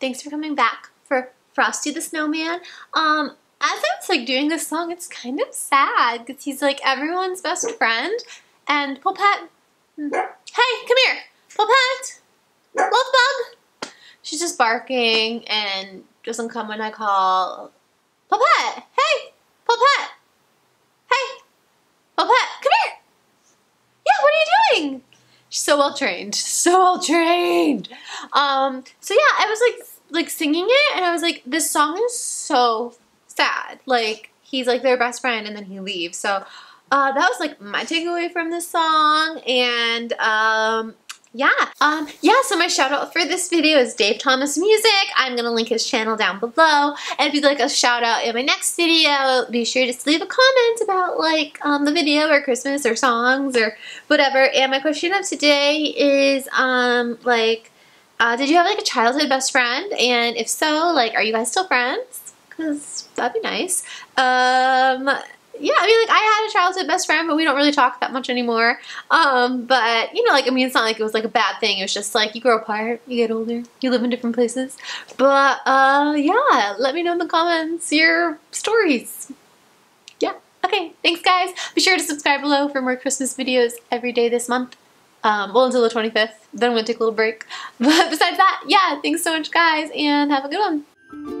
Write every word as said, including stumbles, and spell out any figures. thanks for coming back for Frosty the Snowman. Um, as I was like doing this song, it's kind of sad because he's like everyone's best friend. And Polpet, hey, come here, Polpet, love bug. She's just barking and doesn't come when I call. Polpet, hey, Polpet, hey, Polpet, come here. Yeah, what are you doing? She's so well trained, so well trained. Um, so yeah, I was like, like singing it, and I was like, this song is so sad. Like he's like their best friend, and then he leaves. So uh, that was like my takeaway from this song, and um, yeah, um, yeah. So my shout out for this video is Dave Thomas Music. I'm gonna link his channel down below, and if you'd like a shout out in my next video, be sure to leave a comment about like um, the video or Christmas or songs or whatever. And my question of today is um, like. Uh, did you have like a childhood best friend? And if so, like, are you guys still friends? Cause that'd be nice. Um, yeah, I mean, like, I had a childhood best friend, but we don't really talk that much anymore. Um, but you know, like, I mean, it's not like it was like a bad thing. It was just like you grow apart, you get older, you live in different places. But uh, yeah, let me know in the comments your stories. Yeah. Okay. Thanks, guys. Be sure to subscribe below for more Christmas videos every day this month. Um, well, until the twenty-fifth, then I'm going to take a little break. But besides that, yeah, thanks so much, guys, and have a good one.